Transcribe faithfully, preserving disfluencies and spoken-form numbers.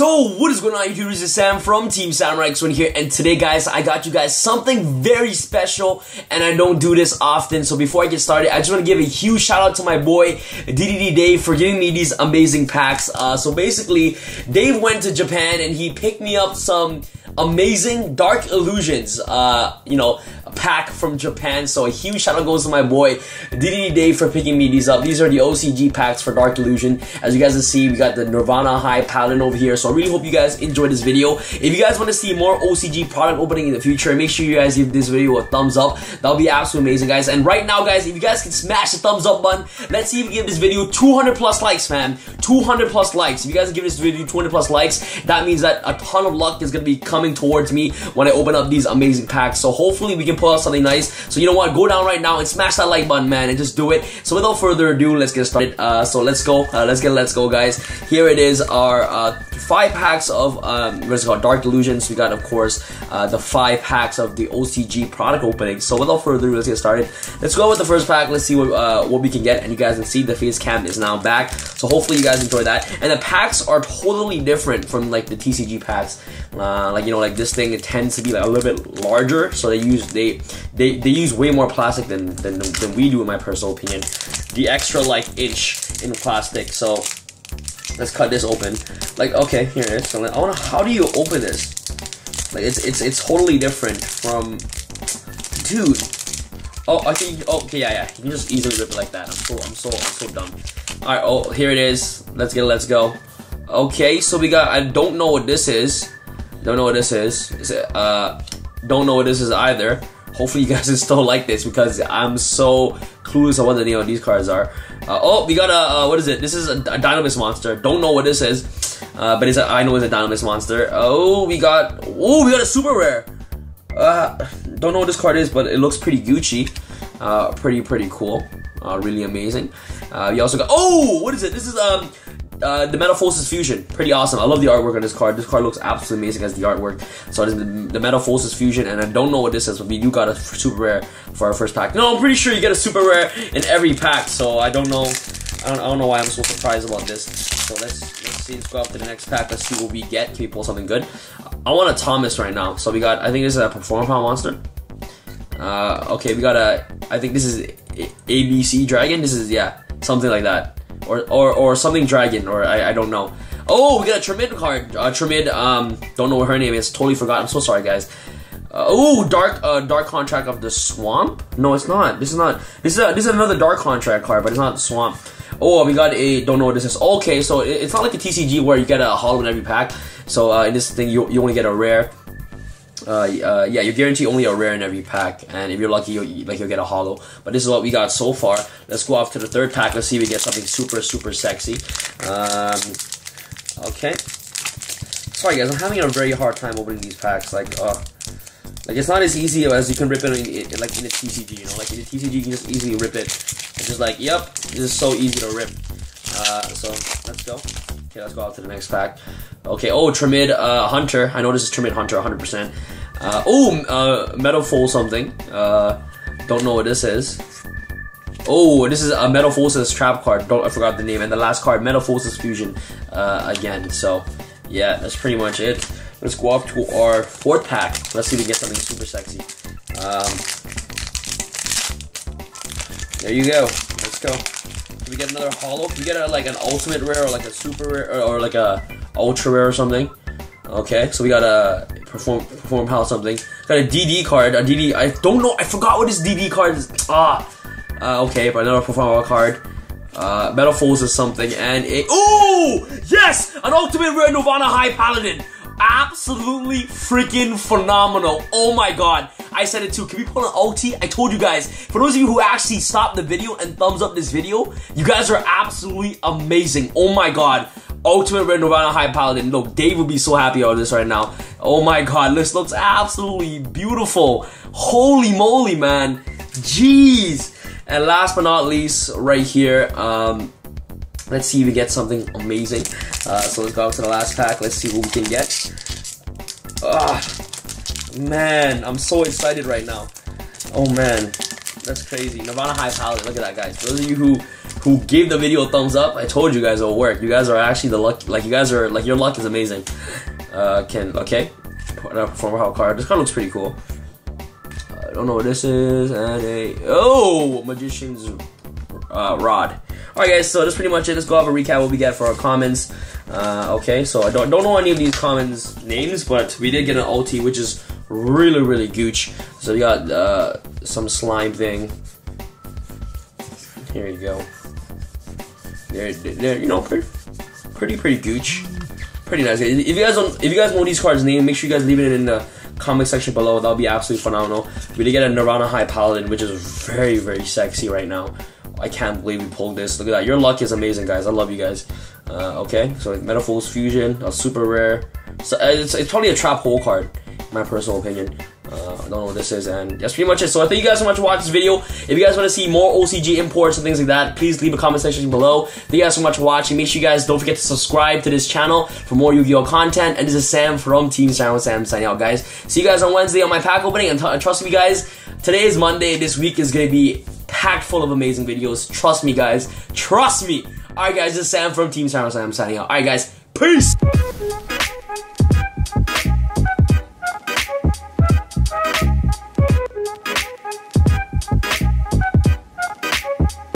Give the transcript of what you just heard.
So what is going on YouTube, this is Sam from Team Samurai X one here, and today guys I got you guys something very special, and I don't do this often. So before I get started, I just want to give a huge shout out to my boy D D D Dave for giving me these amazing packs. Uh, so basically Dave went to Japan and he picked me up some amazing Dark Illusions uh, you know, pack from Japan. So a huge shout out goes to my boy D D D Dave for picking me these up. These are the O C G packs for Dark Illusion. As you guys can see, we got the Nirvana High Paladin over here. So I really hope you guys enjoyed this video. If you guys want to see more O C G product opening in the future, make sure you guys give this video a thumbs up. That would be absolutely amazing, guys. And right now, guys, if you guys can smash the thumbs up button, let's see if we give this video two hundred plus likes, man. two hundred plus likes. If you guys give this video two hundred plus likes, that means that a ton of luck is going to be coming towards me when I open up these amazing packs. So hopefully we can pull out something nice. So you know what? Go down right now and smash that like button, man, and just do it. So without further ado, let's get started. Uh, so let's go. Uh, let's get let's go, guys. Here it is, our uh, five packs of um, what's it called, Dark Illusions. We got, of course, uh, the five packs of the O C G product opening. So without further ado, let's get started. Let's go with the first pack. Let's see what uh, what we can get. And you guys can see the face cam is now back. So hopefully you guys enjoy that. And the packs are totally different from like the T C G packs. Uh, like you know, like this thing, it tends to be like a little bit larger. So they use they they, they use way more plastic than, than than we do, in my personal opinion. The extra like inch in plastic. So let's cut this open. Like, okay, here it is. So I wanna, how do you open this? Like, it's it's it's totally different from, dude. Oh, I think. Oh, okay, yeah, yeah. You can just easily rip it like that. I'm so, I'm so, I'm so dumb. All right. Oh, here it is. Let's get, let's go. Okay, so we got. I don't know what this is. Don't know what this is. Is it? Uh, don't know what this is either. Hopefully, you guys can still like this because I'm so clueless on what the name of these cards are. Uh, oh, we got a, uh, what is it? This is a, a Dynamis monster. Don't know what this is, uh, but it's a, I know it's a Dynamis monster. Oh, we got, oh, we got a super rare. Uh, don't know what this card is, but it looks pretty Gucci. Uh, pretty, pretty cool. Uh, really amazing. Uh, we also got, oh, what is it? This is, um, Uh, the Metalfoes Fusion, pretty awesome. I love the artwork on this card. This card looks absolutely amazing as the artwork. So this is the, the Metalfoes Fusion, and I don't know what this is, but we do got a super rare for our first pack. No, I'm pretty sure you get a super rare in every pack, so I don't know. I don't, I don't know why I'm so surprised about this. So let's, let's see. Let's go up to the next pack. Let's see what we get. Can we pull something good? I want a Thomas right now. So we got. I think this is a Performer monster. Uh, okay, we got a. I think this is A B C Dragon. This is yeah, something like that. Or, or or something dragon, or I, I don't know. Oh, we got a Tremid card. Uh, Tremid, um, don't know what her name is. Totally forgot. I'm so sorry, guys. Uh, oh, dark uh, dark contract of the swamp. No, it's not. This is not. This is a, this is another dark contract card, but it's not the swamp. Oh, we got a don't know what this is. Okay, so it, it's not like a T C G where you get a hollow in every pack. So uh, in this thing, you you only get a rare. Uh, uh, yeah, you're guaranteed only a rare in every pack, and if you're lucky, you'll, like you'll get a holo. But this is what we got so far. Let's go off to the third pack. Let's see if we get something super, super sexy. Um, okay. Sorry guys, I'm having a very hard time opening these packs. Like, uh, like it's not as easy as you can rip it in, in, like in a T C G. You know, like in a T C G, you can just easily rip it. It's just like, yep, this is so easy to rip. Uh, so let's go. Okay, let's go out to the next pack. Okay, oh, Tremid uh, Hunter. I know this is Tremid Hunter, one hundred percent. Uh, oh, uh, Metalfoes something. Uh, don't know what this is. Oh, this is a Metalfoes trap card. Don't I forgot the name. And the last card, Metalfoes Fusion uh, again. So, yeah, that's pretty much it. Let's go off to our fourth pack. Let's see if we get something super sexy. Um, there you go. Let's go. Can we get another holo? Can we get a, like an ultimate rare or like a super rare or, or like a ultra rare or something? Okay, so we got a perform perform how something. Got a D D card. A D D. I don't know. I forgot what this D D card is. Ah. Uh, okay, but another perform card. Uh, Metalfoes is something and a. Ooh! Yes, an ultimate rare Nirvana High Paladin. Absolutely freaking phenomenal. Oh my god. I said it too. Can we pull an O T? I told you guys. For those of you who actually stopped the video and thumbs up this video, you guys are absolutely amazing. Oh my god. Ultimate Rare Nirvana High Paladin. Look, Dave would be so happy about this right now. Oh my god. This looks absolutely beautiful. Holy moly, man. Jeez. And last but not least, right here, um, let's see if we get something amazing. Uh, so let's go out to the last pack. Let's see what we can get. Ah, man, I'm so excited right now. Oh man, that's crazy. Nirvana High Paladin. Look at that, guys. For those of you who who gave the video a thumbs up. I told you guys it'll work. You guys are actually the luck, like you guys are, like your luck is amazing. Uh, Ken, okay, now Performer Hall card. This card looks pretty cool. I don't know what this is, and a, oh, Magician's uh, Rod. Alright guys, so that's pretty much it. Let's go have a recap what we got for our commons. Uh, okay, so I don't, don't know any of these commons names, but we did get an ulti, which is really, really gooch. So we got uh, some slime thing. Here you go. There, there, you know, pretty, pretty, pretty gooch. Pretty nice. If you guys don't, if you guys know these cards' name, make sure you guys leave it in the comment section below. That'll be absolutely phenomenal. We did get a Nirvana High Paladin, which is very, very sexy right now. I can't believe we pulled this. Look at that. Your luck is amazing, guys. I love you guys. Uh, okay, so Metalfoes Fusion, a super rare. So uh, it's, it's probably a trap hole card, in my personal opinion. Uh, I don't know what this is, and that's pretty much it. So I thank you guys so much for watching this video. If you guys want to see more O C G imports and things like that, please leave a comment section below. Thank you guys so much for watching. Make sure you guys don't forget to subscribe to this channel for more Yu-Gi-Oh content. And this is Sam from Team Samurai X one signing out, guys. See you guys on Wednesday on my pack opening, and trust me, guys, today is Monday. This week is gonna be packed full of amazing videos. Trust me, guys. Trust me. Alright guys, this is Sam from Team Samurai X one signing out. Alright guys, peace!